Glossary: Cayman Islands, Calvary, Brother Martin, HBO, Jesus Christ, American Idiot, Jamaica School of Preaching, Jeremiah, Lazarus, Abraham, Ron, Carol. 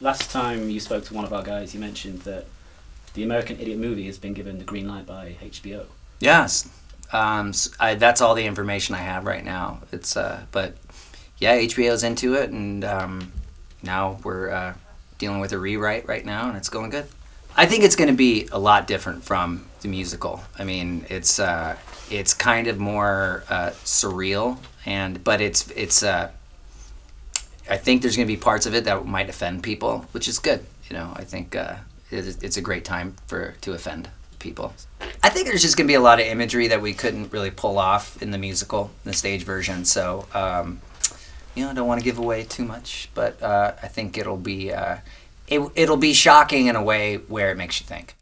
Last time you spoke to one of our guys, you mentioned that the American Idiot movie has been given the green light by HBO. Yes, that's all the information I have right now. It's but yeah, HBO's into it, and now we're dealing with a rewrite right now, and it's going good. I think it's going to be a lot different from the musical. I mean, it's kind of more surreal, and but it's I think there's going to be parts of it that might offend people, which is good. You know, I think it's a great time to offend people. I think there's just going to be a lot of imagery that we couldn't really pull off in the musical, the stage version. So, you know, I don't want to give away too much, but I think it'll be shocking in a way where it makes you think.